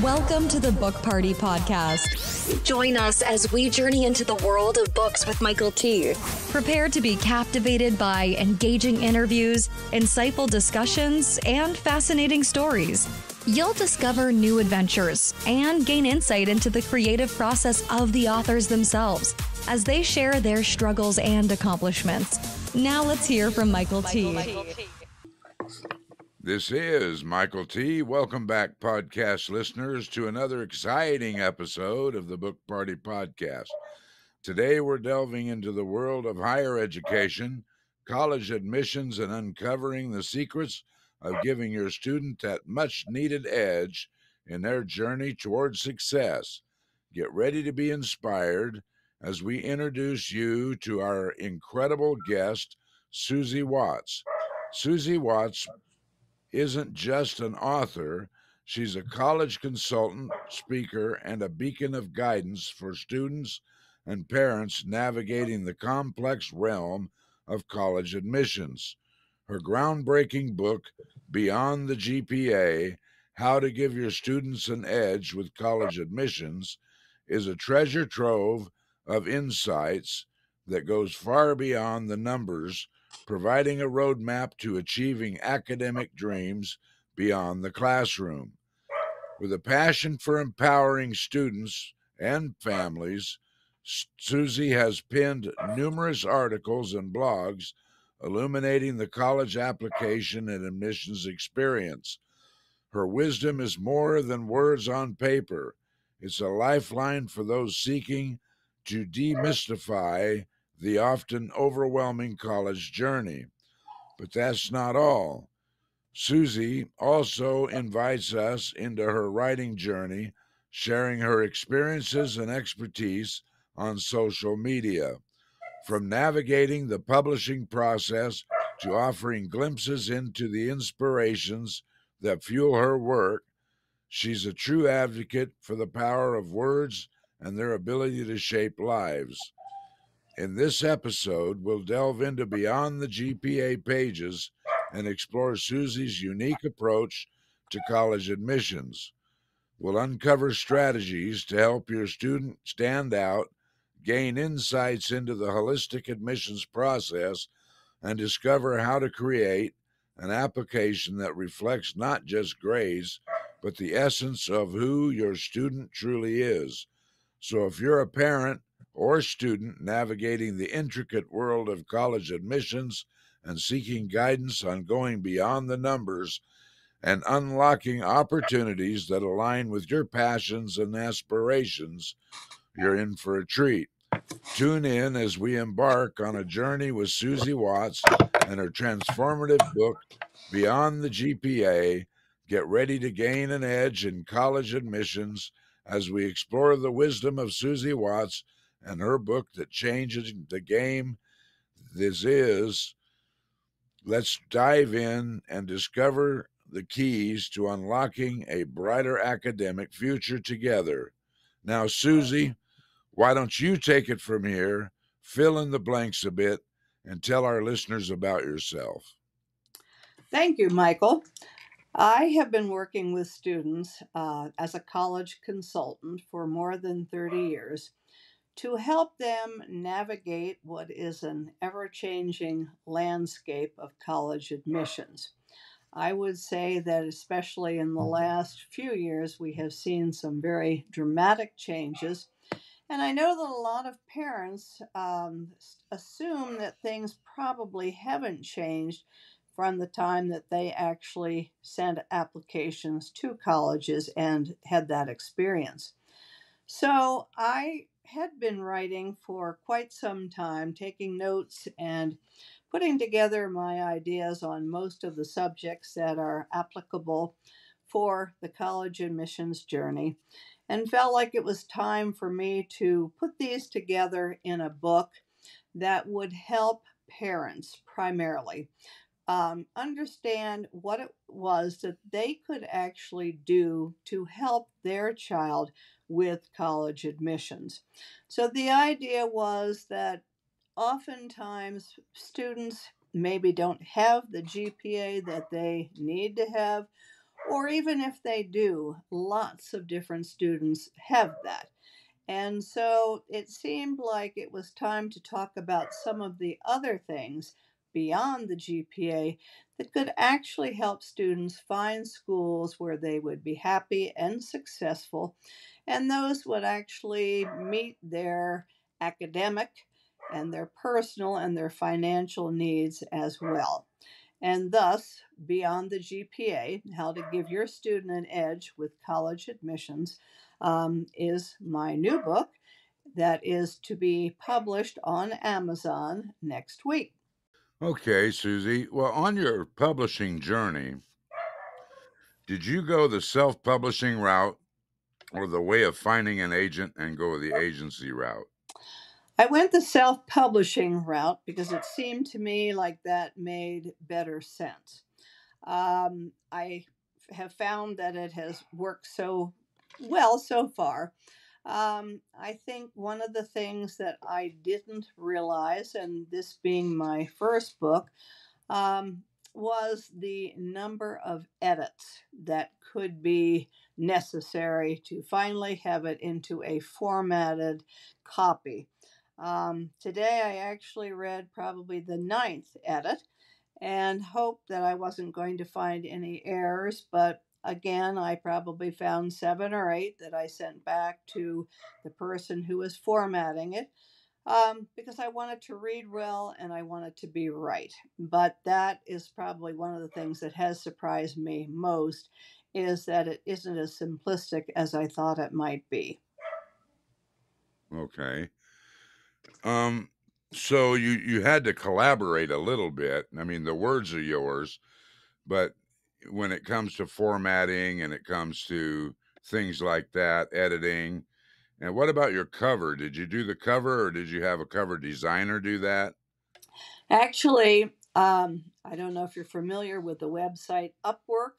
Welcome to the Book Party Podcast. Join us as we journey into the world of books with Michael T. Prepare to be captivated by engaging interviews, insightful discussions, and fascinating stories. You'll discover new adventures and gain insight into the creative process of the authors themselves as they share their struggles and accomplishments. Now let's hear from Michael T. This is Michael T. Welcome back, podcast listeners, to another exciting episode of the Book Party Podcast. Today, we're delving into the world of higher education, college admissions, and uncovering the secrets of giving your student that much-needed edge in their journey towards success. Get ready to be inspired as we introduce you to our incredible guest, Susie Watts. Susie Watts isn't just an author, she's a college consultant, speaker, and a beacon of guidance for students and parents navigating the complex realm of college admissions. Her groundbreaking book, Beyond the GPA, How to Give Your Students an Edge with College Admissions, is a treasure trove of insights that goes far beyond the numbers, providing a roadmap to achieving academic dreams beyond the classroom. With a passion for empowering students and families, Susie has penned numerous articles and blogs illuminating the college application and admissions experience. Her wisdom is more than words on paper. It's a lifeline for those seeking to demystify the often overwhelming college journey. But that's not all. Susie also invites us into her writing journey, sharing her experiences and expertise on social media. From navigating the publishing process to offering glimpses into the inspirations that fuel her work, she's a true advocate for the power of words and their ability to shape lives. In this episode, we'll delve into Beyond the GPA pages and explore Susie's unique approach to college admissions. We'll uncover strategies to help your student stand out, gain insights into the holistic admissions process, and discover how to create an application that reflects not just grades, but the essence of who your student truly is. So if you're a parent or student navigating the intricate world of college admissions and seeking guidance on going beyond the numbers and unlocking opportunities that align with your passions and aspirations, you're in for a treat. Tune in as we embark on a journey with Susie Watts and her transformative book, Beyond the GPA. Get ready to gain an edge in college admissions as we explore the wisdom of Susie Watts and her book that changes the game. Let's dive in and discover the keys to unlocking a brighter academic future together. Now, Susie, why don't you take it from here, fill in the blanks a bit, and tell our listeners about yourself. Thank you, Michael. I have been working with students as a college consultant for more than 30 years. To help them navigate what is an ever-changing landscape of college admissions. I would say that especially in the last few years, we have seen some very dramatic changes. And I know that a lot of parents assume that things probably haven't changed from the time that they actually sent applications to colleges and had that experience. So I had been writing for quite some time, taking notes and putting together my ideas on most of the subjects that are applicable for the college admissions journey, and felt like it was time for me to put these together in a book that would help parents primarily understand what it was that they could actually do to help their child with college admissions. So the idea was that oftentimes students maybe don't have the GPA that they need to have, or even if they do, lots of different students have that. And so it seemed like it was time to talk about some of the other things beyond the GPA that could actually help students find schools where they would be happy and successful, and those would actually meet their academic and their personal and their financial needs as well. And thus, Beyond the GPA, How to Give Your Student an Edge with College Admissions, is my new book that is to be published on Amazon next week. Okay, Susie. Well, on your publishing journey, did you go the self-publishing route or the way of finding an agent and go the agency route? I went the self-publishing route because it seemed to me like that made better sense. I have found that it has worked so well so far. I think one of the things that I didn't realize, and this being my first book, was the number of edits that could be necessary to finally have it into a formatted copy. Today I actually read probably the 9th edit and hoped that I wasn't going to find any errors, but again, I probably found 7 or 8 that I sent back to the person who was formatting it, because I wanted to read well and I wanted to be right. But that is probably one of the things that has surprised me most, is that it isn't as simplistic as I thought it might be. Okay. So you had to collaborate a little bit. I mean, the words are yours, but when it comes to formatting and it comes to things like that, editing, and what about your cover? Did you do the cover or did you have a cover designer do that? Actually, I don't know if you're familiar with the website Upwork.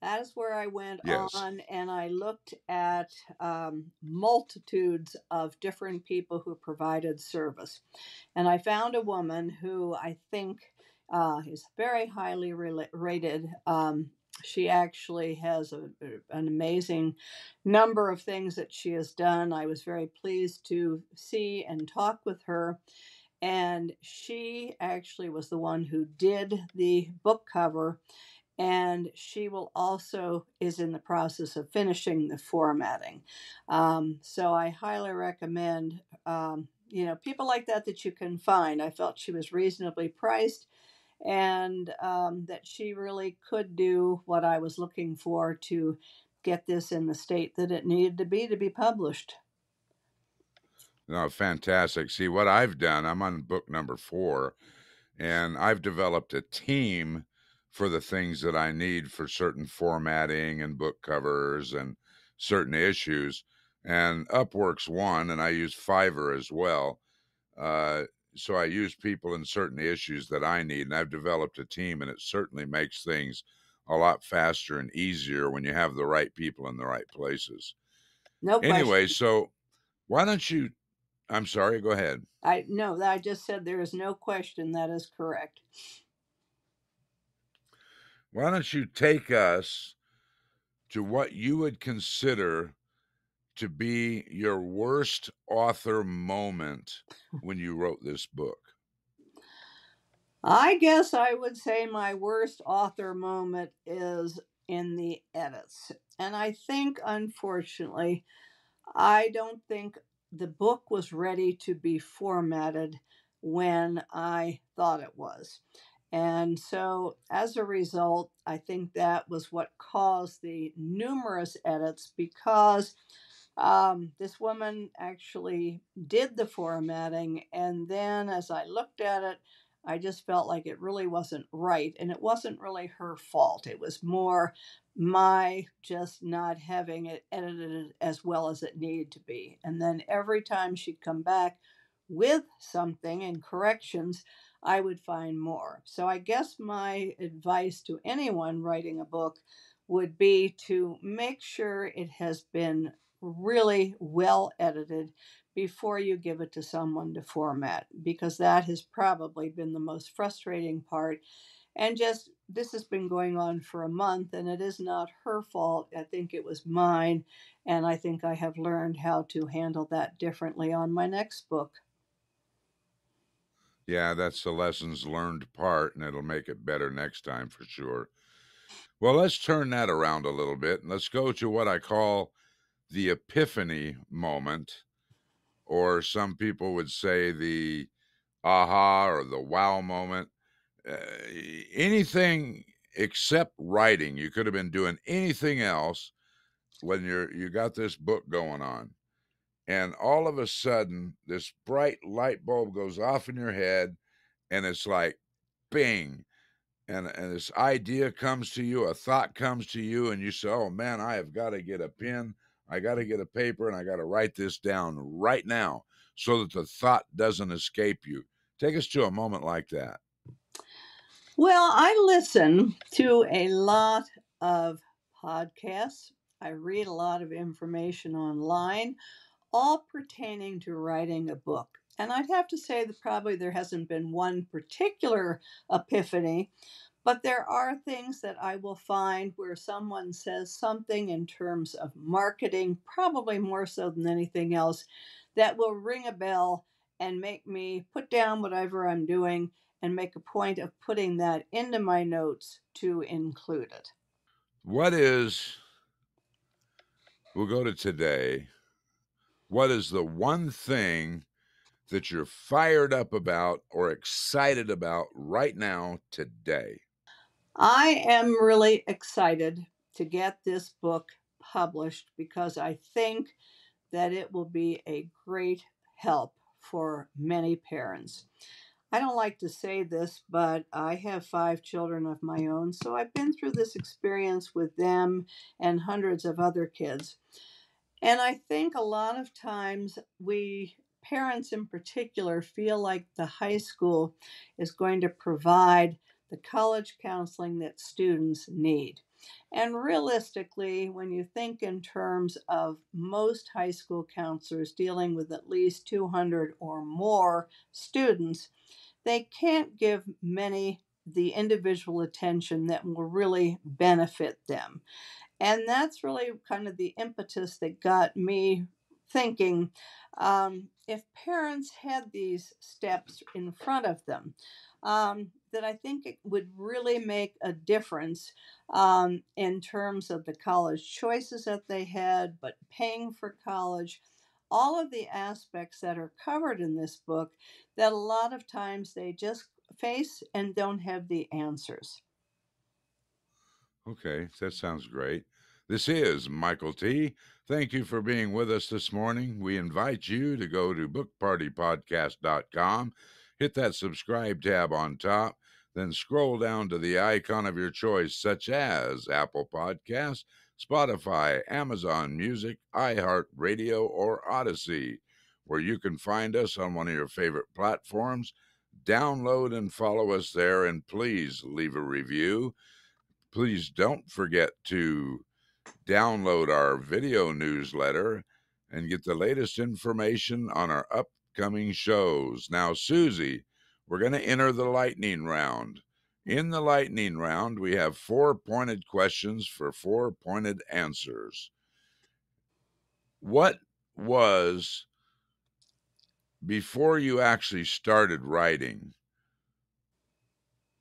That is where I went on, and I looked at multitudes of different people who provided service. And I found a woman who I think is very highly rated. She actually has an amazing number of things that she has done. I was very pleased to see and talk with her. And she actually was the one who did the book cover. And she will also is in the process of finishing the formatting. So I highly recommend, people like that you can find. I felt she was reasonably priced and that she really could do what I was looking for to get this in the state that it needed to be published. No, fantastic. See, what I've done, I'm on book number 4, and I've developed a team for the things that I need for certain formatting and book covers and certain issues. And Upwork's one, and I use Fiverr as well. So I use people in certain issues that I need, and I've developed a team, and it certainly makes things a lot faster and easier when you have the right people in the right places. No question. Anyway, so why don't you, I'm sorry, go ahead. I just said there is no question. That is correct. Why don't you take us to what you would consider to be your worst author moment when you wrote this book? I guess I would say my worst author moment is in the edits. And I think, unfortunately, I don't think the book was ready to be formatted when I thought it was. And so as a result, I think that was what caused the numerous edits, because this woman actually did the formatting. And then as I looked at it, I just felt like it really wasn't right. And it wasn't really her fault. It was more my just not having it edited as well as it needed to be. And then every time she'd come back with something and corrections, I would find more. So I guess my advice to anyone writing a book would be to make sure it has been really well edited before you give it to someone to format, because that has probably been the most frustrating part. And just, this has been going on for a month, and it is not her fault. I think it was mine, and I think I have learned how to handle that differently on my next book. Yeah, that's the lessons learned part, and it'll make it better next time for sure. Well, let's turn that around a little bit, and let's go to what I call the epiphany moment, or some people would say the aha or the wow moment. Anything except writing. You could have been doing anything else when you got this book going on, and all of a sudden this bright light bulb goes off in your head, and it's like bing, and this idea comes to you, a thought comes to you, and you say, oh man, I have got to get a pen, I got to get a paper, and I got to write this down right now so that the thought doesn't escape you. Take us to a moment like that. Well, I listen to a lot of podcasts. I read a lot of information online, all pertaining to writing a book. And I'd have to say that probably there hasn't been one particular epiphany, but there are things that I will find where someone says something in terms of marketing, probably more so than anything else, that will ring a bell and make me put down whatever I'm doing and make a point of putting that into my notes to include it. We'll go to today. What is the one thing that you're fired up about or excited about right now, today? I am really excited to get this book published because I think that it will be a great help for many parents. I don't like to say this, but I have 5 children of my own, so I've been through this experience with them and hundreds of other kids. And I think a lot of times we, parents in particular, feel like the high school is going to provide the college counseling that students need. And realistically, when you think in terms of most high school counselors dealing with at least 200 or more students, they can't give many the individual attention that will really benefit them. And that's really kind of the impetus that got me thinking, if parents had these steps in front of them, that I think it would really make a difference in terms of the college choices that they had, but paying for college, all of the aspects that are covered in this book that a lot of times they just face and don't have the answers. Okay, that sounds great. This is Michael T. Thank you for being with us this morning. We invite you to go to bookpartypodcast.com. Hit that subscribe tab on top, then scroll down to the icon of your choice, such as Apple Podcasts, Spotify, Amazon Music, iHeartRadio, or Odyssey, where you can find us on one of your favorite platforms. Download and follow us there, and please leave a review. Please don't forget to download our video newsletter and get the latest information on our upcoming shows. Now, Susie, we're going to enter the lightning round. In the lightning round, we have 4 pointed questions for 4 pointed answers. What was, before you actually started writing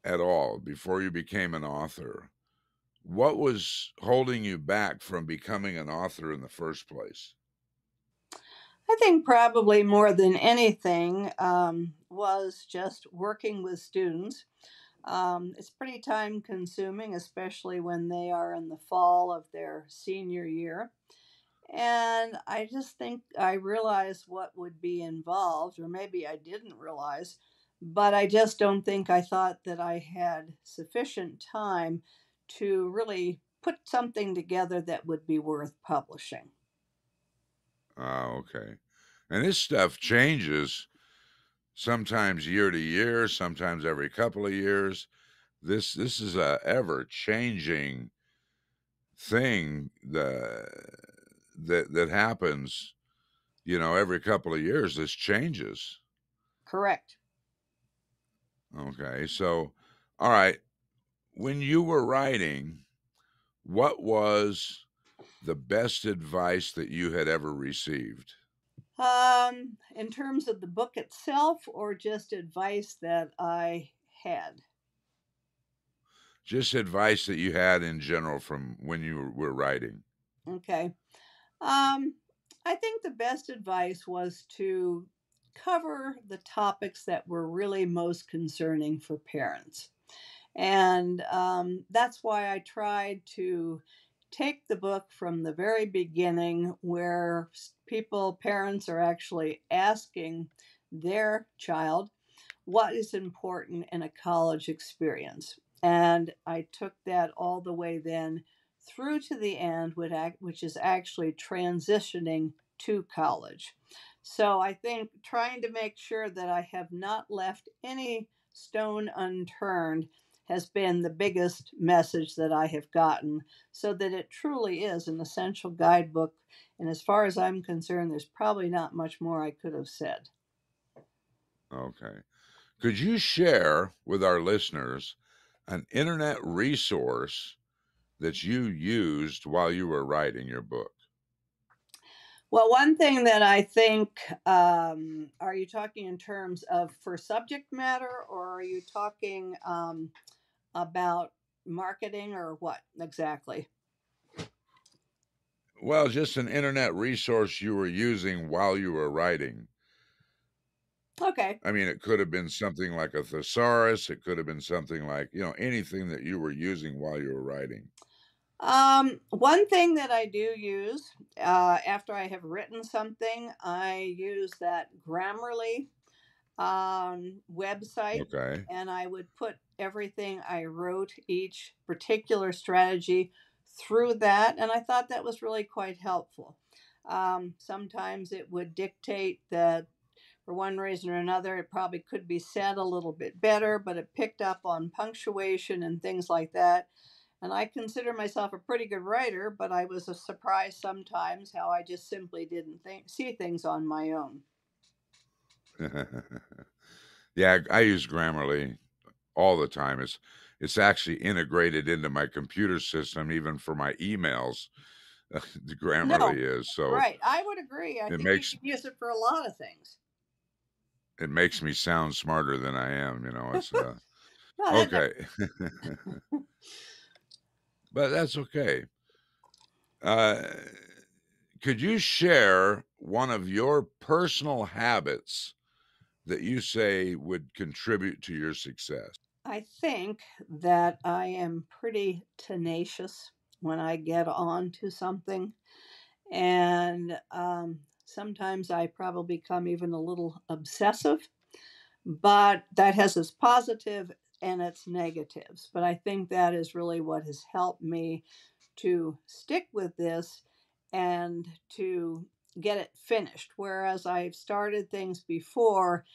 at all, before you became an author, what was holding you back from becoming an author in the first place? I think probably more than anything was just working with students. It's pretty time consuming, especially when they are in the fall of their senior year. And I just think I realized what would be involved, or maybe I didn't realize, but I just don't think I thought that I had sufficient time to really put something together that would be worth publishing. Okay. And this stuff changes sometimes year to year, sometimes every couple of years. This is a ever-changing thing that happens, you know, every couple of years. This changes. Correct. Okay. So, all right. When you were writing, what was the best advice that you had ever received? In terms of the book itself, or just advice that I had? Just advice that you had in general from when you were writing. Okay. I think the best advice was to cover the topics that were really most concerning for parents. And that's why I tried to take the book from the very beginning, where parents are actually asking their child what is important in a college experience. And I took that all the way then through to the end, which is actually transitioning to college. So I think trying to make sure that I have not left any stone unturned has been the biggest message that I have gotten, so that it truly is an essential guidebook. And as far as I'm concerned, there's probably not much more I could have said. Okay. Could you share with our listeners an internet resource that you used while you were writing your book? Well, one thing that I think, are you talking in terms of for subject matter, or are you talking about marketing, or what exactly? Well, just an internet resource you were using while you were writing. Okay. I mean, it could have been something like a thesaurus. It could have been something like, you know, anything that you were using while you were writing. One thing that I do use after I have written something, I use that Grammarly website. Okay. And I would put everything I wrote, each particular strategy, through that. And I thought that was really quite helpful. Sometimes it would dictate that for one reason or another, it probably could be said a little bit better, but it picked up on punctuation and things like that. And I consider myself a pretty good writer, but I was surprised sometimes how I just simply didn't see things on my own. Yeah, I use Grammarly all the time. It's actually integrated into my computer system, even for my emails. The Grammarly is. So right, I would agree. I think you can use it for a lot of things. It makes me sound smarter than I am, you know. It's no, okay. But that's okay. Could you share one of your personal habits that you say would contribute to your success? I think that I am pretty tenacious when I get on to something. And sometimes I probably become even a little obsessive. But that has its positive and its negatives. But I think that is really what has helped me to stick with this and to get it finished. Whereas I've started things before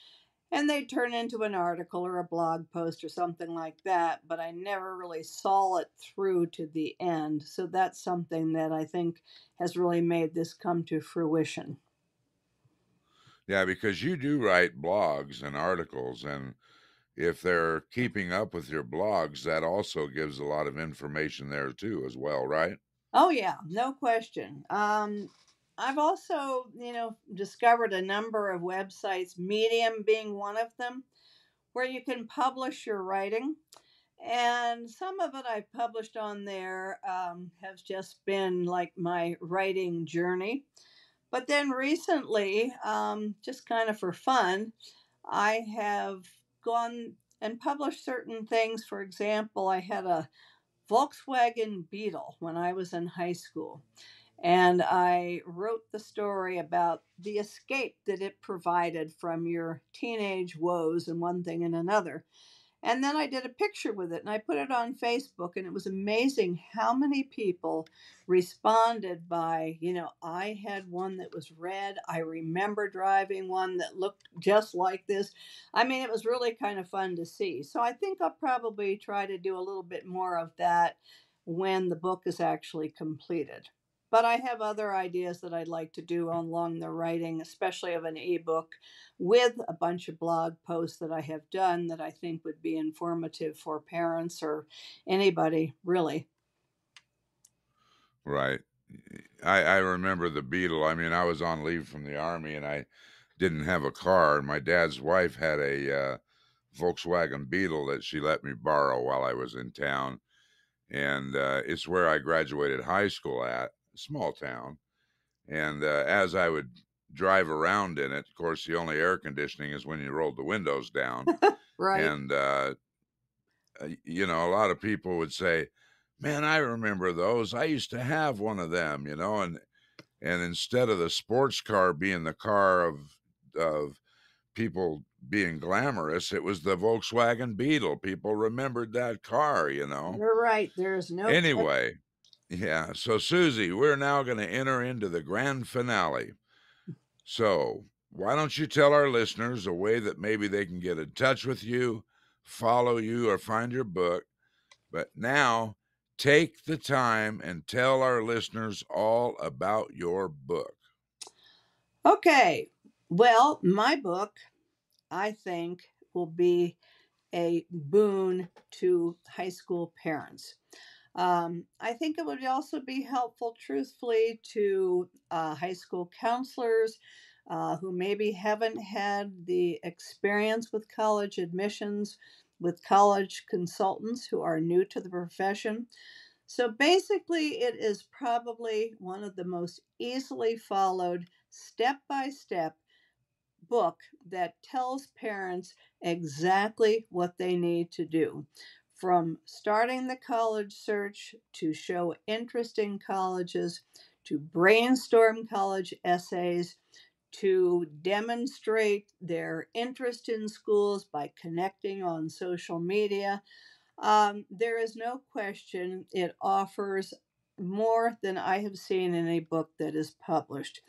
and they turn into an article or a blog post or something like that, but I never really saw it through to the end. So that's something that I think has really made this come to fruition. Yeah, because you do write blogs and articles, and if they're keeping up with your blogs, that also gives a lot of information there too, as well, right? Oh yeah, no question. I've also, discovered a number of websites, Medium being one of them, where you can publish your writing. And some of it I've published on there has just been like my writing journey. But then recently, just kind of for fun, I have gone and published certain things. For example, I had a Volkswagen Beetle when I was in high school, and I wrote the story about the escape that it provided from your teenage woes and one thing and another. And then I did a picture with it and I put it on Facebook, and it was amazing how many people responded by, I had one that was red. I remember driving one that looked just like this. I mean, it was really kind of fun to see. So I think I'll probably try to do a little bit more of that when the book is actually completed. But I have other ideas that I'd like to do along the writing, especially of an ebook, with a bunch of blog posts that I have done that I think would be informative for parents or anybody, really. Right. I remember the Beetle. I mean, I was on leave from the Army and I didn't have a car. And my dad's wife had a Volkswagen Beetle that she let me borrow while I was in town. And it's where I graduated high school at, small town. And as I would drive around in it, of course, the only air conditioning is when you rolled the windows down. Right. And, you know, a lot of people would say, man, I remember those. I used to have one of them, you know, and instead of the sports car being the car of people being glamorous, it was the Volkswagen Beetle. People remembered that car, you know. You're right. There's no. Anyway. Yeah. So, Susie, we're now going to enter into the grand finale. So why don't you tell our listeners a way that maybe they can get in touch with you, follow you, or find your book. But now, take the time and tell our listeners all about your book. Okay. Well, my book, I think, will be a boon to high school parents. I think it would also be helpful, truthfully, to high school counselors who maybe haven't had the experience with college admissions, with college consultants who are new to the profession. So basically, it is probably one of the most easily followed step-by-step book that tells parents exactly what they need to do, from starting the college search to show interest in colleges, to brainstorm college essays, to demonstrate their interest in schools by connecting on social media. There is no question it offers more than I have seen in a book that is published.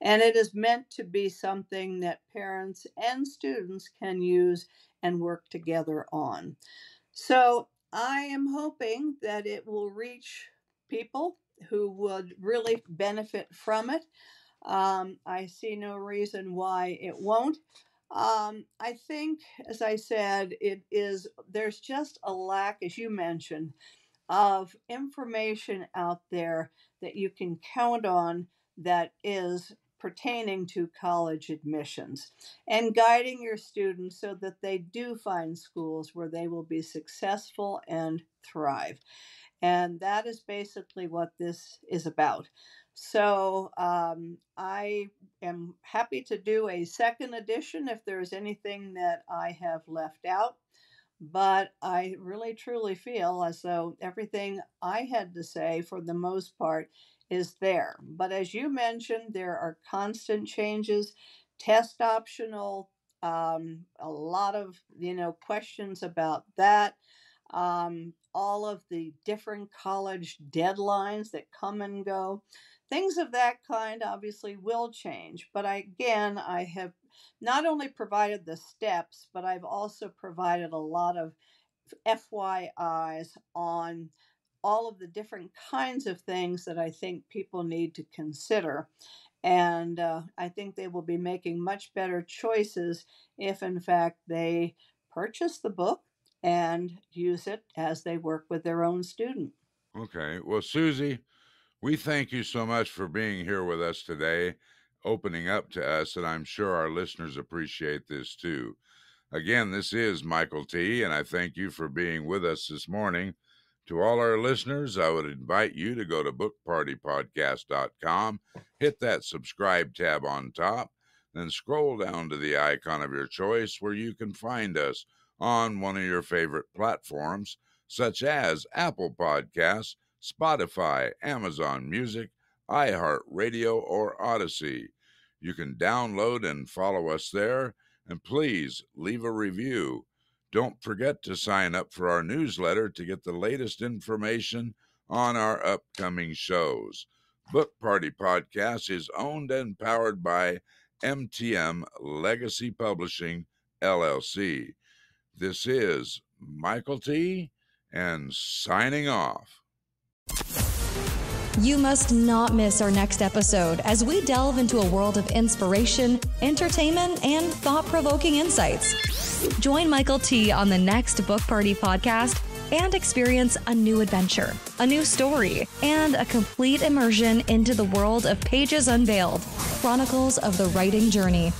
And it is meant to be something that parents and students can use and work together on. So I am hoping that it will reach people who would really benefit from it. I see no reason why it won't. I think, as I said, there's just a lack, as you mentioned, of information out there that you can count on that is pertaining to college admissions and guiding your students so that they do find schools where they will be successful and thrive. And that is basically what this is about. So I am happy to do a second edition if there's anything that I have left out. But I really, truly feel as though everything I had to say, for the most part, is there. But as you mentioned, there are constant changes, test optional, a lot of, you know, questions about that. All of the different college deadlines that come and go. Things of that kind obviously will change. But I have not only provided the steps, but I've also provided a lot of FYIs on all of the different kinds of things that I think people need to consider. And I think they will be making much better choices if, in fact, they purchase the book and use it as they work with their own student. Okay. Well, Susie, we thank you so much for being here with us today, opening up to us, and I'm sure our listeners appreciate this too. Again, this is Michael T., and I thank you for being with us this morning. To all our listeners, I would invite you to go to bookpartypodcast.com, hit that subscribe tab on top, then scroll down to the icon of your choice where you can find us on one of your favorite platforms, such as Apple Podcasts, Spotify, Amazon Music, iHeartRadio, or Odyssey. You can download and follow us there, and please leave a review. Don't forget to sign up for our newsletter to get the latest information on our upcoming shows. Book Party Podcast is owned and powered by MTM Legacy Publishing, LLC. This is Michael T. and signing off. You must not miss our next episode as we delve into a world of inspiration, entertainment, and thought-provoking insights. Join Michael T. on the next Book Party podcast and experience a new adventure, a new story, and a complete immersion into the world of Pages Unveiled, Chronicles of the Writing Journey.